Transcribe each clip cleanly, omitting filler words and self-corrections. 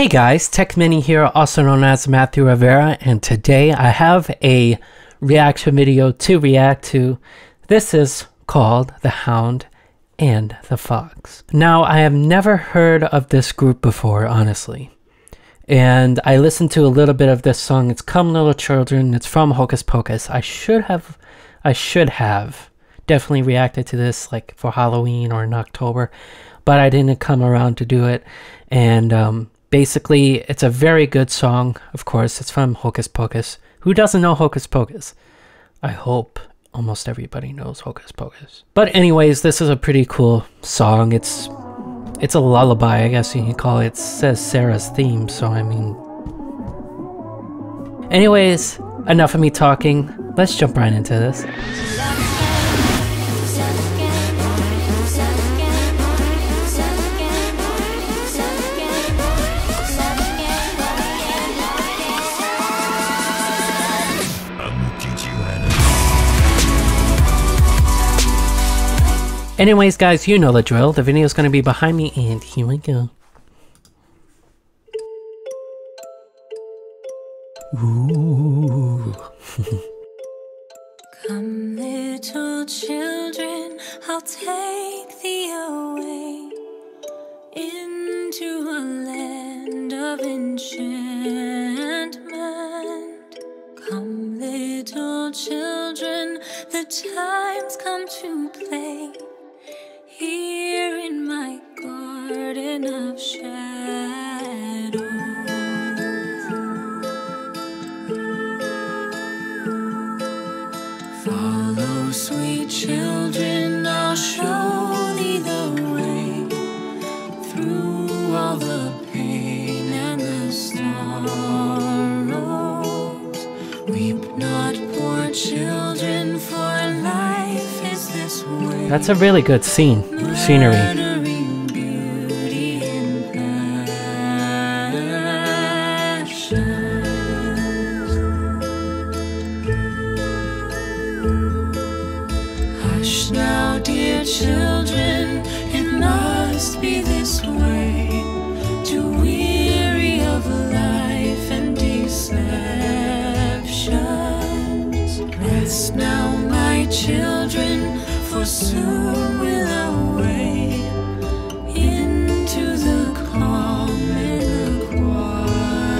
Hey guys, Tech Mini here, also known as Matthew Rivera, and today I have a reaction video to react to. This is called The Hound and The Fox. Now, I have never heard of this group before, honestly. And I listened to a little bit of this song. It's Come Little Children. It's from Hocus Pocus. I should have definitely reacted to this like for Halloween or in October, but I didn't come around to do it. And basically, it's a very good song, of course. It's from Hocus Pocus. Who doesn't know Hocus Pocus? I hope almost everybody knows Hocus Pocus. But anyways, this is a pretty cool song. It's a lullaby, I guess you can call it. It says Sarah's theme, so I mean... Anyways, enough of me talking. Let's jump right into this. Anyways, guys, you know the drill. The video is going to be behind me, and here we go. Ooh. Come, little children, I'll take thee away into a land of enchantment. Come, little children, the time's come to play. Here in my garden of shadows. Follow, sweet children, I'll show thee the way through all the pain and the sorrows. Weep not, poor children, for life is this way. That's a really good scene. Scenery. Hush now, dear children, it must be this way, too weary of life and deceptions. Rest now, my children, for soon will away into the calm and the quiet.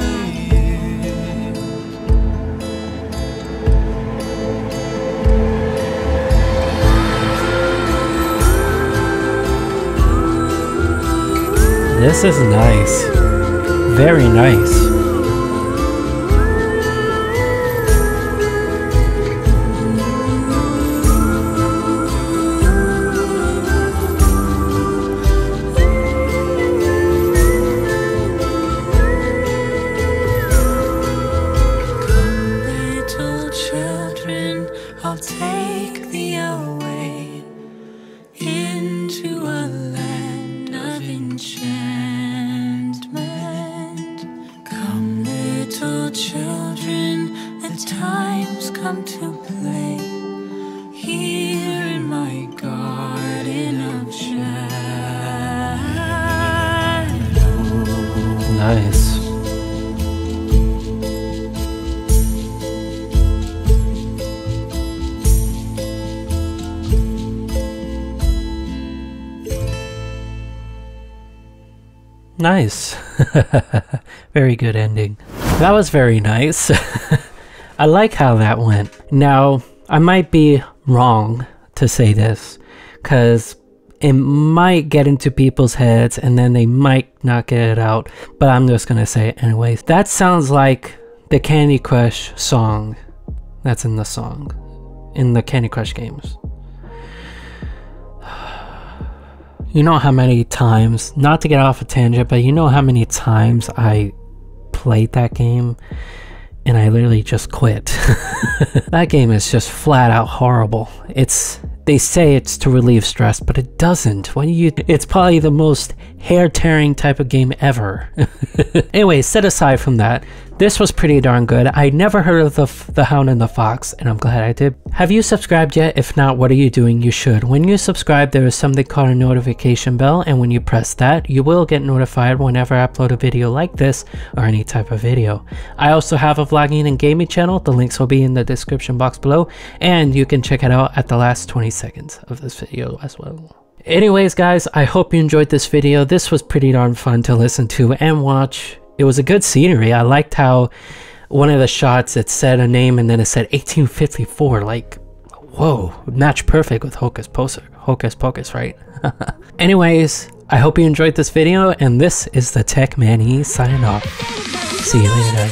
This is nice, very nice. Come to play here in my garden of shadows. Nice. Nice. Very good ending. That was very nice. I like how that went. Now, I might be wrong to say this because it might get into people's heads and then they might not get it out, but I'm just gonna say it anyways. That sounds like the Candy Crush song that's in the song, in the Candy Crush games. You know how many times, not to get off a tangent, but you know how many times I played that game? And I literally just quit. That game is just flat out horrible. They say it's to relieve stress, but it doesn't. It's probably the most hair-tearing type of game ever. Anyway, set aside from that, This was pretty darn good. I never heard of the Hound and the Fox, and I'm glad I did. Have you subscribed yet? If not, what are you doing? You should. When you subscribe, there is something called a notification bell, and when you press that, you will get notified whenever I upload a video like this or any type of video. I also have a vlogging and gaming channel. The links will be in the description box below, and you can check it out at the last 20 seconds of this video as well. Anyways, guys, I hope you enjoyed this video. This was pretty darn fun to listen to and watch. It was a good scenery. I liked how one of the shots, it said a name and then it said 1854. Like, whoa, match perfect with Hocus Pocus, right? Anyways, I hope you enjoyed this video, and this is the Tech Manny signing off. See you later.